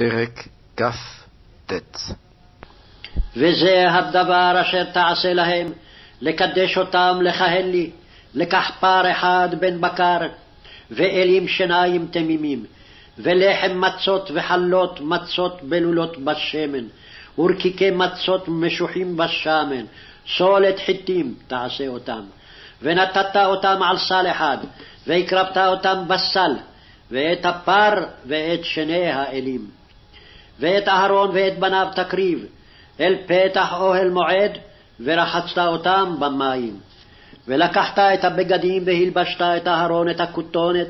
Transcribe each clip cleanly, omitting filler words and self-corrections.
פרק כ"ט. וזה הדבר אשר תעשה להם, לקדש אותם לכהן לי, לכחפר אחד בן בקר, ואלים שיניים תמימים, ולחם מצות וחלות מצות בלולות בשמן, ורקיקי מצות משוחים בשמן, סולת חיטים תעשה אותם. ונתת אותם על סל אחד, והקרבת אותם בסל, ואת הפר ואת שני האלים. ואת אהרון ואת בניו תקריב, אל פתח אוהל מועד, ורחצת אותם במים. ולקחת את הבגדים והלבשת את אהרון את הכותונת,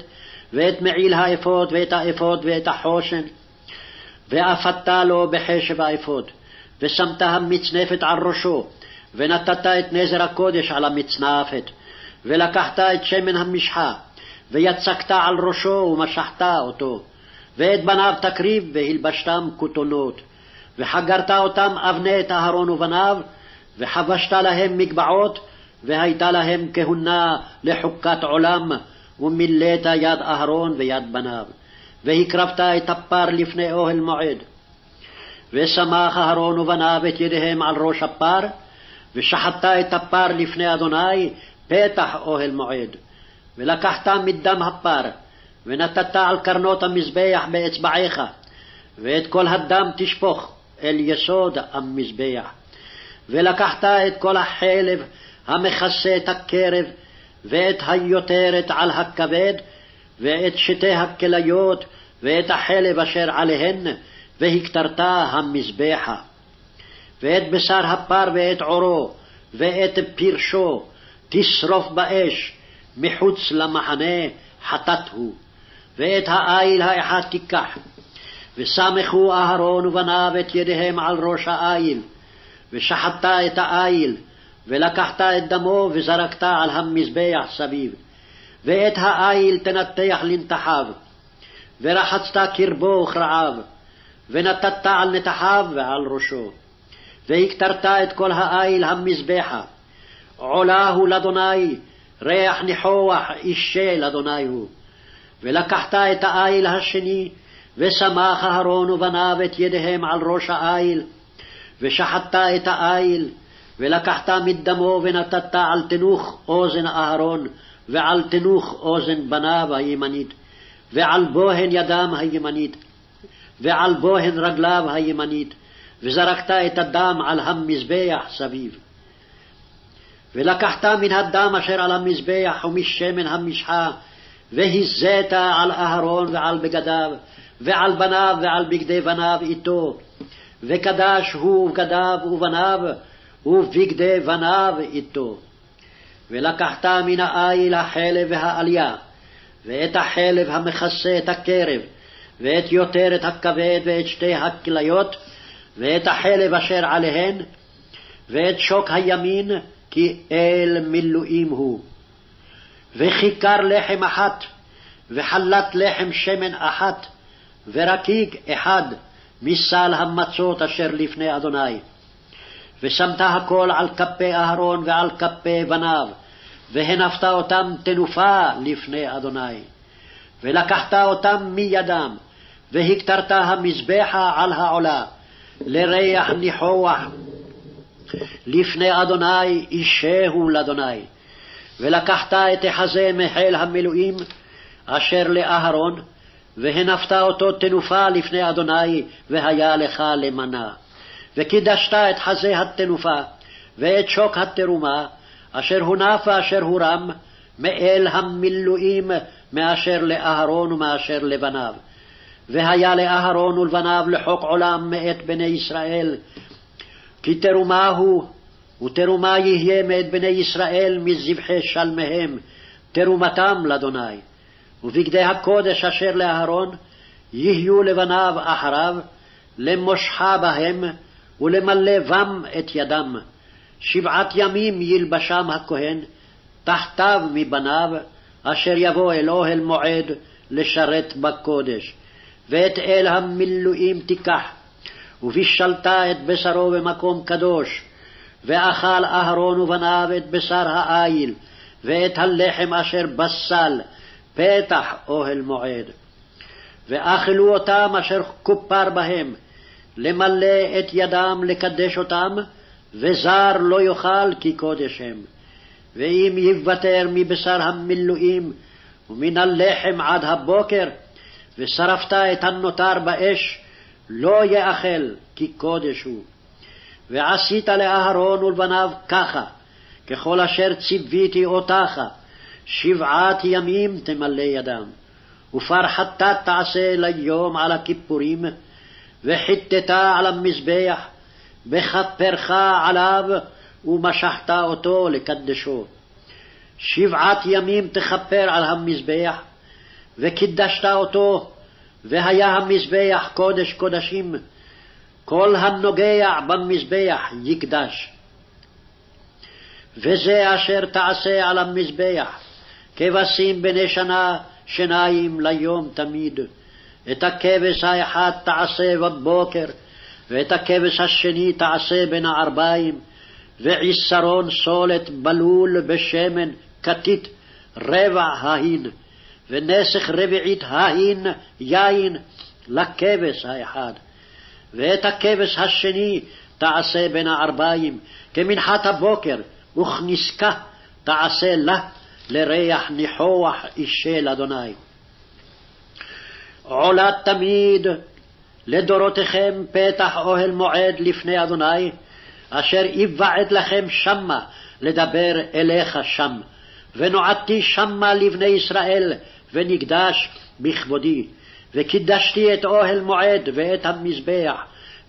ואת מעיל האפוד ואת האפוד ואת החושן, ואפת לו בחשב האפוד, ושמת המצנפת על ראשו, ונתת את נזר הקודש על המצנפת, ולקחת את שמן המשחה, ויצקת על ראשו ומשחת אותו, ואת בניו תקריב והלבשתם כותונות, וחגרת אותם אבני את אהרון ובניו, וחבשת להם מגבעות, והייתה להם כהונה לחוקת עולם, ומילאת יד אהרון ויד בניו, והקרבת את הפר לפני אוהל מועד, ושמח אהרון ובניו את ידיהם על ראש הפר, ושחטת את הפר לפני אדוני פתח אוהל מועד, ולקחת מדם הפר, ונתת על קרנות המזבח באצבעיך, ואת כל הדם תשפוך אל יסוד המזבח, ולקחת את כל החלב המכסה את הקרב, ואת היותרת על הכבד, ואת שתי הכליות, ואת החלב אשר עליהן, והקטרת המזבחה. ואת בשר הפר ואת עורו, ואת פרשו, תשרוף באש, מחוץ למחנה חטאת הוא. ואת העיל האחד תיקח, וסמכו אהרון ובניו את ידיהם על ראש העיל, ושחטת את העיל, ולקחת את דמו וזרקת על המזבח סביב, ואת העיל תנתח לנתחיו, ורחצת קרבו וכרעיו, ונתת על נתחיו ועל ראשו, והקטרת את כל העיל המזבחה, עולה הוא לאדוני, ריח ניחוח אישה לאדוני הוא. ולקחת את העיל השני, ושמח אהרון ובניו את ידיהם על ראש העיל, ושחטת את העיל, ולקחת מדמו ונתת על תנוך אוזן אהרון, ועל תנוך אוזן בניו הימנית, ועל בוהן ידם הימנית, ועל בוהן רגליו הימנית, וזרקת את הדם על המזבח סביב. ולקחת מן הדם אשר על המזבח ומשמן המשחה, והזית על אהרון ועל בגדיו, ועל בניו ועל בגדי בניו איתו, וקדש הוא ובגדיו ובניו, ובגדי בניו איתו. ולקחת מן העיל החלב והעלייה, ואת החלב המכסה את הקרב, ואת יותרת הכבד ואת שתי הכליות, ואת החלב אשר עליהן, ואת שוק הימין, כי אל מילואים הוא. וכיכר לחם אחת, וחלת לחם שמן אחת, ורקיק אחד, מסל המצות אשר לפני אדוני. ושמת הכל על כפי אהרון ועל כפי בניו, והנפת אותם תנופה לפני אדוני. ולקחת אותם מידם, והקטרת המזבחה על העולה, לריח ניחוח לפני אדוני אישהו לאדוני. ולקחת את החזה מחיל המילואים אשר לאהרון, והנפת אותו תנופה לפני אדוני, והיה לך למנה. וקידשת את חזה התנופה ואת שוק התרומה אשר הונף ואשר הורם מאל המילואים מאשר לאהרון ומאשר לבניו. והיה לאהרון ולבניו לחוק עולם מאת בני ישראל, כי תרומה הוא, ותרומה יהיה מאת בני ישראל מזבחי שלמיהם, תרומתם לאדוני. ובגדי הקודש אשר לאהרון יהיו לבניו אחריו, למושחה בהם ולמלא בם את ידם. 7 ימים ילבשם הכהן, תחתיו מבניו, אשר יבוא אל אוהל מועד לשרת בקודש. ואת אל המילואים תיקח, ובישלת את בשרו במקום קדוש, ואכל אהרון ובניו את בשר העיל, ואת הלחם אשר בסל, פתח אוהל מועד. ואכלו אותם אשר כופר בהם, למלא את ידם לקדש אותם, וזר לא יאכל כי קודש הם. ואם יוותר מבשר המילואים ומן הלחם עד הבוקר, ושרפת את הנותר באש, לא יאכל כי קודש הוא. ועשית לאהרון ולבניו ככה, ככל אשר ציוויתי אותך, 7 ימים תמלא ידם. ופרחתה תעשה ליום על הכיפורים, וחיטתה על המזבח, וכפרך עליו, ומשחת אותו לקדשו. 7 ימים תכפר על המזבח, וקידשת אותו, והיה המזבח קודש קודשים, כל הנוגע במזבח יקדש. וזה אשר תעשה על המזבח, כבשים בני שנה, 2 ליום תמיד. את הכבש האחד תעשה בבוקר, ואת הכבש השני תעשה בין הערביים, ועשרון סולת בלול בשמן כתית רבע ההין, ונסך רביעית ההין יין לכבש האחד. ואת הכבש השני תעשה בין הערביים, כמנחת הבוקר, וכנזקה תעשה לה, לריח ניחוח אישי לאדוני. עולה תמיד לדורותיכם פתח אוהל מועד לפני אדוני, אשר יוועד לכם שמה לדבר אליך שם, ונועדתי שמה לבני ישראל, ונקדש בכבודי. וקידשתי את אוהל מועד ואת המזבח,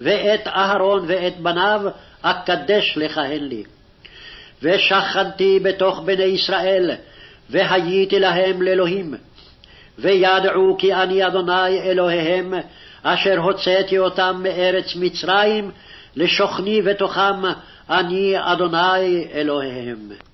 ואת אהרון ואת בניו אקדש לכהן לי. ושכנתי בתוך בני ישראל, והייתי להם לאלוהים, וידעו כי אני אדוני אלוהיהם, אשר הוצאתי אותם מארץ מצרים, לשוכני בתוכם אני אדוני אלוהיהם.